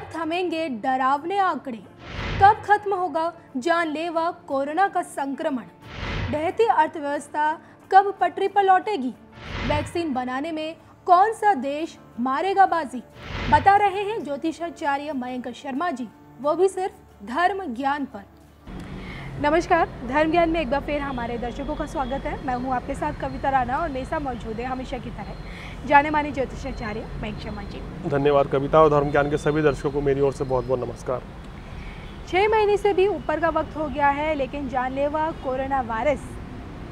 कब थमेंगे डरावने आंकड़े, कब खत्म होगा जानलेवा कोरोना का संक्रमण, ढहती अर्थव्यवस्था कब पटरी पर लौटेगी, वैक्सीन बनाने में कौन सा देश मारेगा बाजी, बता रहे हैं ज्योतिषाचार्य मयंक शर्मा जी, वो भी सिर्फ धर्म ज्ञान पर। नमस्कार, धर्म ज्ञान में एक बार फिर हमारे दर्शकों का स्वागत है। मैं हूं आपके साथ कविता राणा और मेरे साथ मौजूद है हमेशा की तरह जाने माने ज्योतिषाचार्य मयंक शर्मा जी। धन्यवाद कविता, और धर्म ज्ञान के सभी दर्शकों को मेरी ओर से बहुत बहुत नमस्कार। 6 महीने से भी ऊपर का वक्त हो गया है, लेकिन जानलेवा कोरोना वायरस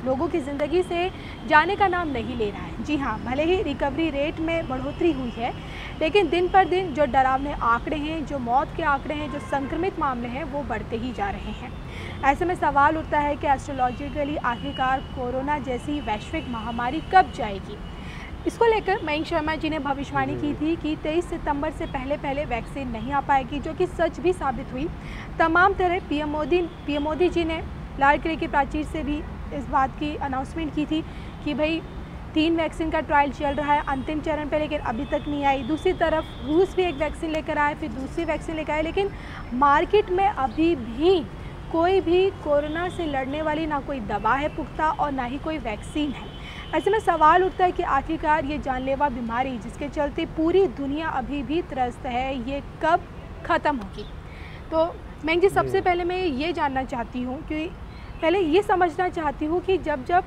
लोगों की ज़िंदगी से जाने का नाम नहीं ले रहा है। जी हाँ, भले ही रिकवरी रेट में बढ़ोतरी हुई है, लेकिन दिन पर दिन जो डरावने आंकड़े हैं, जो मौत के आंकड़े हैं, जो संक्रमित मामले हैं, वो बढ़ते ही जा रहे हैं। ऐसे में सवाल उठता है कि एस्ट्रोलॉजिकली आखिरकार कोरोना जैसी वैश्विक महामारी कब जाएगी। इसको लेकर मयंक शर्मा जी ने भविष्यवाणी की थी कि 23 सितंबर से पहले वैक्सीन नहीं आ पाएगी, जो कि सच भी साबित हुई। तमाम तरह पीएम मोदी जी ने लाल किले की प्राचीर से भी इस बात की अनाउंसमेंट की थी कि भाई 3 वैक्सीन का ट्रायल चल रहा है अंतिम चरण पे, लेकिन अभी तक नहीं आई। दूसरी तरफ रूस भी एक वैक्सीन लेकर आए, फिर दूसरी वैक्सीन लेकर आए, लेकिन मार्केट में अभी भी कोई भी कोरोना से लड़ने वाली ना कोई दवा है पुख्ता और ना ही कोई वैक्सीन है। ऐसे में सवाल उठता है कि आखिरकार ये जानलेवा बीमारी जिसके चलते पूरी दुनिया अभी भी त्रस्त है, ये कब ख़त्म होगी। तो मयंक जी, सबसे पहले मैं ये जानना चाहती हूँ कि जब जब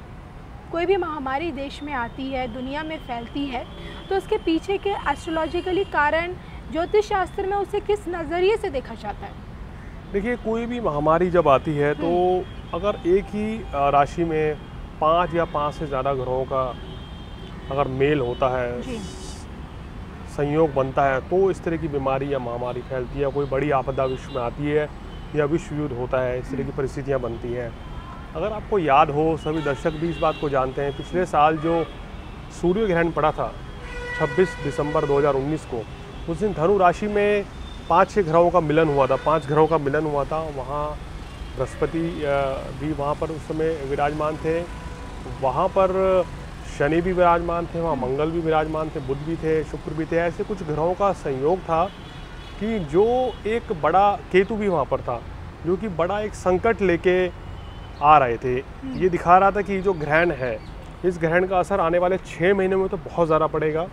कोई भी महामारी देश में आती है, दुनिया में फैलती है, तो उसके पीछे के एस्ट्रोलॉजिकली कारण ज्योतिष शास्त्र में उसे किस नज़रिए से देखा जाता है? देखिए, कोई भी महामारी जब आती है तो अगर एक ही राशि में 5 या 5 से ज़्यादा ग्रहों का अगर मेल होता है, संयोग बनता है, तो इस तरह की बीमारी या महामारी फैलती है। कोई बड़ी आपदा विश्व में आती है या विश्व युद्ध होता है, इस तरह की परिस्थितियाँ बनती हैं। अगर आपको याद हो, सभी दर्शक भी इस बात को जानते हैं, पिछले साल जो सूर्य ग्रहण पड़ा था 26 दिसंबर 2019 को, उस दिन धनु राशि में 5-6 ग्रहों का मिलन हुआ था, 5 ग्रहों का मिलन हुआ था। वहाँ बृहस्पति भी वहाँ पर उस समय विराजमान थे, वहाँ पर शनि भी विराजमान थे, वहाँ मंगल भी विराजमान थे, बुध भी थे, शुक्र भी थे। ऐसे कुछ ग्रहों का संयोग था कि जो एक बड़ा, केतु भी वहाँ पर था, जो कि बड़ा एक संकट लेके आ रहे थे। ये दिखा रहा था कि जो ग्रहण है, इस ग्रहण का असर आने वाले 6 महीने में तो बहुत ज़्यादा पड़ेगा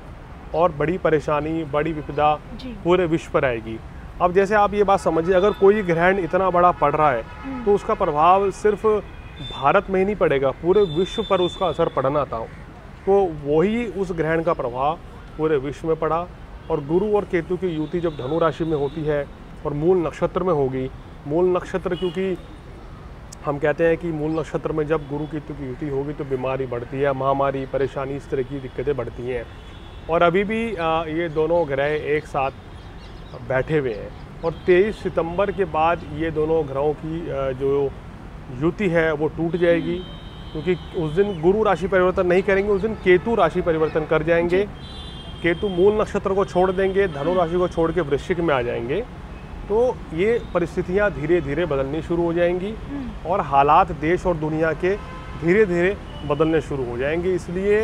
और बड़ी परेशानी, बड़ी विपदा पूरे विश्व पर आएगी। अब जैसे आप ये बात समझिए, अगर कोई ग्रहण इतना बड़ा पड़ रहा है तो उसका प्रभाव सिर्फ भारत में ही नहीं पड़ेगा, पूरे विश्व पर उसका असर पड़ना था। तो वही उस ग्रहण का प्रभाव पूरे विश्व में पड़ा, और गुरु और केतु की युति जब धनु राशि में होती है और मूल नक्षत्र में होगी, मूल नक्षत्र, क्योंकि हम कहते हैं कि मूल नक्षत्र में जब गुरु केतु की युति होगी तो बीमारी बढ़ती है, महामारी, परेशानी, इस तरह की दिक्कतें बढ़ती हैं। और अभी भी ये दोनों ग्रह एक साथ बैठे हुए हैं, और 23 सितंबर के बाद ये दोनों ग्रहों की जो युति है वो टूट जाएगी, क्योंकि उस दिन गुरु राशि परिवर्तन नहीं करेंगे, उस दिन केतु राशि परिवर्तन कर जाएंगे। केतु मूल नक्षत्र को छोड़ देंगे, धनु राशि को छोड़ के वृश्चिक में आ जाएंगे। तो ये परिस्थितियां धीरे धीरे बदलनी शुरू हो जाएंगी और हालात देश और दुनिया के धीरे धीरे बदलने शुरू हो जाएंगे। इसलिए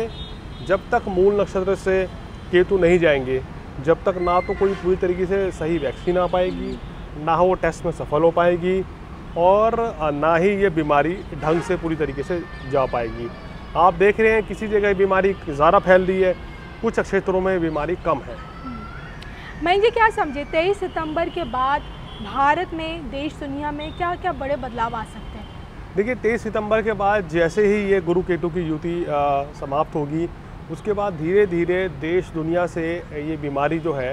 जब तक मूल नक्षत्र से केतु नहीं जाएंगे, जब तक ना तो कोई पूरी तरीके से सही वैक्सीन आ पाएगी, ना वो टेस्ट में सफल हो पाएगी, और ना ही ये बीमारी ढंग से पूरी तरीके से जा पाएगी। आप देख रहे हैं किसी जगह बीमारी ज़्यादा फैल रही है, कुछ क्षेत्रों में बीमारी कम है। मैं जी, क्या समझे 23 सितंबर के बाद भारत में, देश दुनिया में क्या क्या बड़े बदलाव आ सकते हैं? देखिए, 23 सितंबर के बाद जैसे ही ये गुरु केतु की युति समाप्त होगी, उसके बाद धीरे धीरे देश दुनिया से ये बीमारी जो है,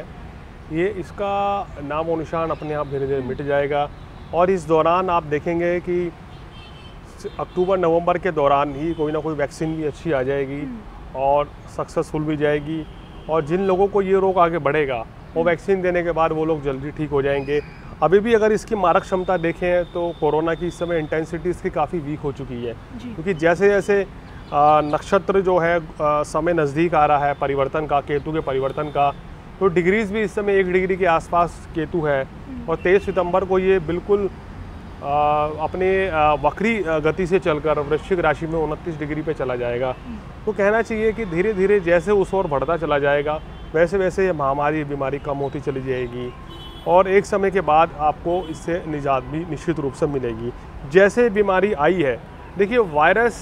ये इसका नाम और निशान अपने आप धीरे धीरे मिट जाएगा। और इस दौरान आप देखेंगे कि अक्टूबर नवम्बर के दौरान ही कोई ना कोई वैक्सीन भी अच्छी आ जाएगी और सक्सेसफुल भी जाएगी, और जिन लोगों को ये रोग आगे बढ़ेगा वो वैक्सीन देने के बाद वो लोग जल्दी ठीक हो जाएंगे। अभी भी अगर इसकी मारक क्षमता देखें तो कोरोना की इस समय इंटेंसिटी इसकी काफ़ी वीक हो चुकी है, क्योंकि जैसे जैसे नक्षत्र जो है समय नज़दीक आ रहा है परिवर्तन का, केतु के परिवर्तन का, तो डिग्रीज़ भी इस समय 1 डिग्री के आसपास केतु है, और 23 सितंबर को ये बिल्कुल अपने वक्री गति से चलकर वृश्चिक राशि में 29 डिग्री पे चला जाएगा। तो कहना चाहिए कि धीरे धीरे जैसे उस ओर बढ़ता चला जाएगा, वैसे वैसे ये महामारी, बीमारी कम होती चली जाएगी। और एक समय के बाद आपको इससे निजात भी निश्चित रूप से मिलेगी। जैसे बीमारी आई है, देखिए वायरस,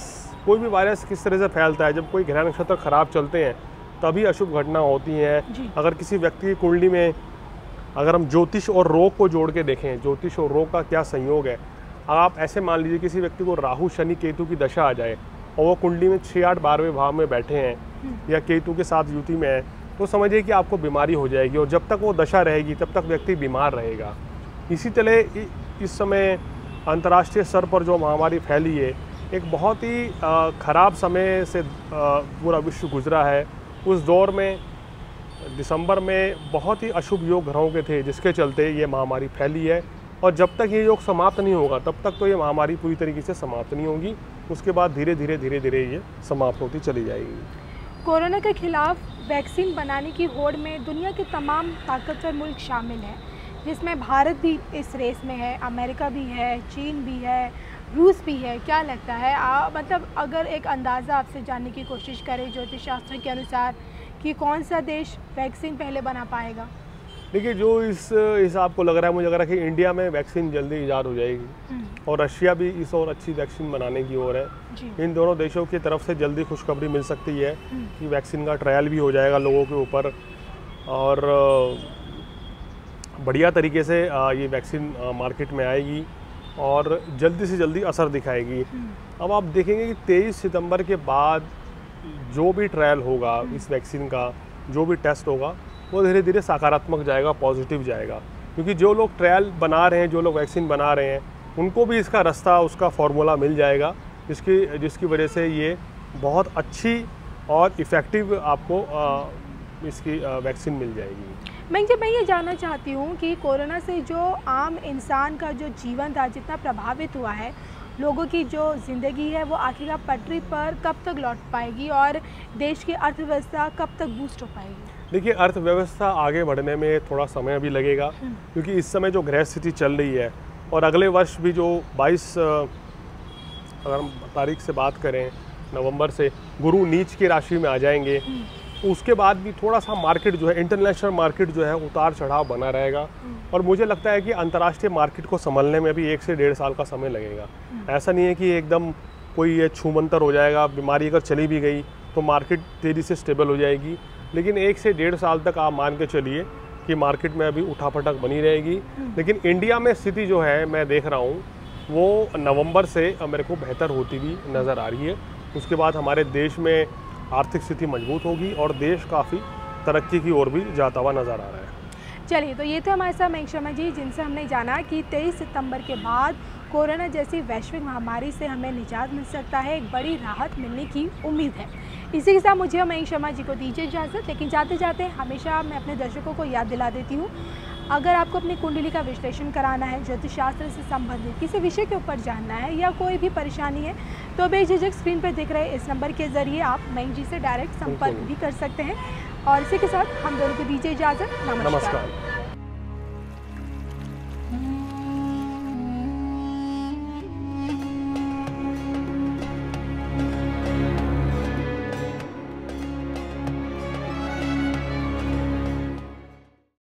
कोई भी वायरस किस तरह से फैलता है, जब कोई ग्रह नक्षत्र खराब चलते हैं तभी अशुभ घटना होती हैं। अगर किसी व्यक्ति की कुंडली में, अगर हम ज्योतिष और रोग को जोड़ के देखें, ज्योतिष और रोग का क्या संयोग है, आप ऐसे मान लीजिए किसी व्यक्ति को राहु शनि केतु की दशा आ जाए और वो कुंडली में 6, 8, 12वें भाव में बैठे हैं या केतु के साथ युति में है, तो समझिए कि आपको बीमारी हो जाएगी और जब तक वो दशा रहेगी तब तक व्यक्ति बीमार रहेगा। इसी तरह इस समय अंतर्राष्ट्रीय स्तर पर जो महामारी फैली है, एक बहुत ही ख़राब समय से पूरा विश्व गुजरा है। उस दौर में दिसंबर में बहुत ही अशुभ योग ग्रहों के थे, जिसके चलते ये महामारी फैली है और जब तक ये योग समाप्त नहीं होगा तब तक तो ये महामारी पूरी तरीके से समाप्त नहीं होगी, उसके बाद धीरे धीरे धीरे धीरे ये समाप्त होती चली जाएगी। कोरोना के खिलाफ वैक्सीन बनाने की होड़ में दुनिया के तमाम ताकतवर मुल्क शामिल हैं, जिसमें भारत भी इस रेस में है, अमेरिका भी है, चीन भी है, रूस भी है। क्या लगता है मतलब अगर एक अंदाज़ा आपसे जानने की कोशिश करें ज्योतिष शास्त्र के अनुसार कि कौन सा देश वैक्सीन पहले बना पाएगा? देखिए जो इस हिसाब को लग रहा है, मुझे लग रहा है कि इंडिया में वैक्सीन जल्दी ईजाद हो जाएगी और रशिया भी इस और अच्छी वैक्सीन बनाने की ओर है। इन दोनों देशों की तरफ से जल्दी खुशखबरी मिल सकती है कि वैक्सीन का ट्रायल भी हो जाएगा लोगों के ऊपर और बढ़िया तरीके से ये वैक्सीन मार्केट में आएगी और जल्दी से जल्दी असर दिखाएगी। अब आप देखेंगे कि 23 सितंबर के बाद जो भी ट्रायल होगा इस वैक्सीन का, जो भी टेस्ट होगा, वो धीरे धीरे सकारात्मक जाएगा, पॉजिटिव जाएगा, क्योंकि जो लोग ट्रायल बना रहे हैं, जो लोग वैक्सीन बना रहे हैं, उनको भी इसका रास्ता, उसका फार्मूला मिल जाएगा, जिसकी वजह से ये बहुत अच्छी और इफ़ेक्टिव आपको इसकी वैक्सीन मिल जाएगी। मैं ये जानना चाहती हूँ कि कोरोना से जो आम इंसान का जो जीवन था, जितना प्रभावित हुआ है, लोगों की जो ज़िंदगी है वो आखिर पटरी पर कब तक लौट पाएगी और देश की अर्थव्यवस्था कब तक बूस्ट हो पाएगी? देखिए अर्थव्यवस्था आगे बढ़ने में थोड़ा समय भी लगेगा, क्योंकि इस समय जो गृह स्थिति चल रही है और अगले वर्ष भी जो 22 अगर हम तारीख से बात करें, नवंबर से गुरु नीच की राशि में आ जाएंगे, उसके बाद भी थोड़ा सा मार्केट जो है, इंटरनेशनल मार्केट जो है, उतार चढ़ाव बना रहेगा और मुझे लगता है कि अंतर्राष्ट्रीय मार्केट को संभलने में भी 1 से 1.5 साल का समय लगेगा। ऐसा नहीं है कि एकदम कोई ये छूमंतर हो जाएगा, बीमारी अगर चली भी गई तो मार्केट तेज़ी से स्टेबल हो जाएगी, लेकिन 1 से 1.5 साल तक आप मान के चलिए कि मार्केट में अभी उठापटक बनी रहेगी। लेकिन इंडिया में स्थिति जो है, मैं देख रहा हूँ वो नवम्बर से मेरे को बेहतर होती हुई नज़र आ रही है। उसके बाद हमारे देश में आर्थिक स्थिति मजबूत होगी और देश काफ़ी तरक्की की ओर भी जाता हुआ नज़र आ रहा है। चलिए, तो ये थे हमारे साथ मयंक शर्मा जी, जिनसे हमने जाना कि 23 सितंबर के बाद कोरोना जैसी वैश्विक महामारी से हमें निजात मिल सकता है, एक बड़ी राहत मिलने की उम्मीद है। इसी के साथ मुझे और मयंक शर्मा जी को दीजिए इजाज़त, लेकिन जाते जाते हमेशा मैं अपने दर्शकों को याद दिला देती हूँ, अगर आपको अपनी कुंडली का विश्लेषण कराना है, ज्योतिष शास्त्र से संबंधित किसी विषय के ऊपर जानना है या कोई भी परेशानी है, तो बेझिझक स्क्रीन पर दिख रहे इस नंबर के ज़रिए आप मयंक जी से डायरेक्ट संपर्क भी कर सकते हैं। और इसी के साथ हम दोनों को दीजिए इजाज़त। नमस्कार।